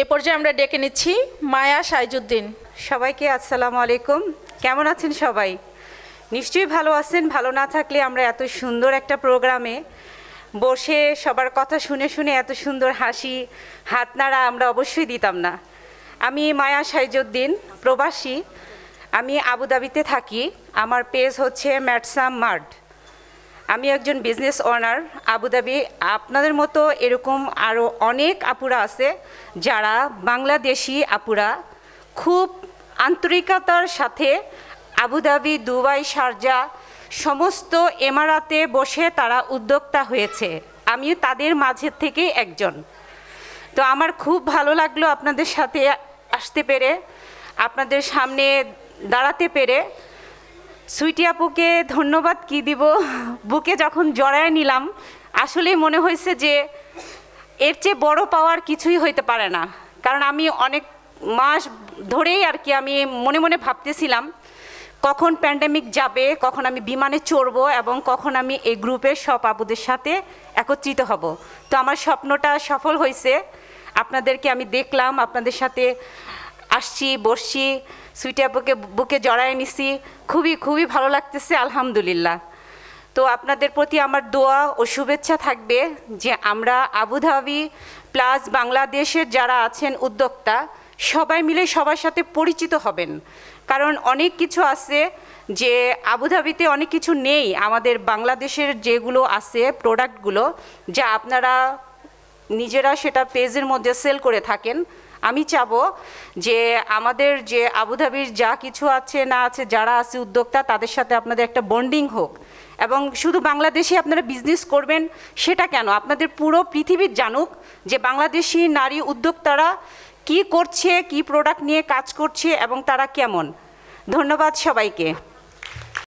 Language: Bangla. এ পর্যায়ে আমরা ডেকে নিচ্ছি মায়া সাইজউদ্দিন। সবাইকে আসসালামু আলাইকুম, কেমন আছেন সবাই? নিশ্চয়ই ভালো আছেন। ভালো না থাকলে আমরা এত সুন্দর একটা প্রোগ্রামে বসে সবার কথা শুনে শুনে এত সুন্দর হাসি হাত নাড়া আমরা অবশ্যই দিতাম না। আমি মায়া সাইজউদ্দিন, প্রবাসী, আমি আবুধাবিতে থাকি। আমার পেজ হচ্ছে ম্যাটসাম মার্ড। আমি একজন বিজনেস ওনার আবুধাবি। আপনাদের মতো এরকম আরও অনেক আপুরা আছে যারা বাংলাদেশি আপুরা খুব আন্তরিকতার সাথে আবুধাবি, দুবাই, শারজা সমস্ত এমারাতে বসে তারা উদ্যোক্তা হয়েছে। আমি তাদের মাঝে থেকে একজন। তো আমার খুব ভালো লাগলো আপনাদের সাথে আসতে পেরে, আপনাদের সামনে দাঁড়াতে পেরে। সুইটিয়া আপুকে ধন্যবাদ কি দিব, বুকে যখন জড়ায় নিলাম আসলেই মনে হয়েছে যে এর চেয়ে বড় পাওয়ার কিছুই হইতে পারে না। কারণ আমি অনেক মাস ধরেই আর কি আমি মনে মনে ভাবতেছিলাম কখন প্যান্ডেমিক যাবে, কখন আমি বিমানে চড়ব এবং কখন আমি এই গ্রুপের সব আপুদের সাথে একত্রিত হব। তো আমার স্বপ্নটা সফল হয়েছে। আপনাদেরকে আমি দেখলাম, আপনাদের সাথে আসছি, বর্ষি, সুইটিয়া আপুকে বুকে জড়ায় নিছি, খুবই খুবই ভালো লাগতেছে, আলহামদুলিল্লাহ। তো আপনাদের প্রতি আমার দোয়া ও শুভেচ্ছা থাকবে যে আমরা আবুধাবি প্লাস বাংলাদেশের যারা আছেন উদ্যোক্তা সবাই মিলে সবার সাথে পরিচিত হবেন। কারণ অনেক কিছু আছে যে আবুধাবিতে অনেক কিছু নেই, আমাদের বাংলাদেশের যেগুলো আছে প্রোডাক্টগুলো যা আপনারা নিজেরা সেটা পেজের মধ্যে সেল করে থাকেন। আমি চাবো যে আমাদের যে আবুধাবির যা কিছু আছে না আছে যারা আছে উদ্যোক্তা তাদের সাথে আপনাদের একটা বন্ডিং হোক। এবং শুধু বাংলাদেশে আপনারা বিজনেস করবেন সেটা কেন, আপনাদের পুরো পৃথিবীর জানুক যে বাংলাদেশি নারী উদ্যোক্তারা কি করছে, কি প্রোডাক্ট নিয়ে কাজ করছে এবং তারা কেমন। ধন্যবাদ সবাইকে।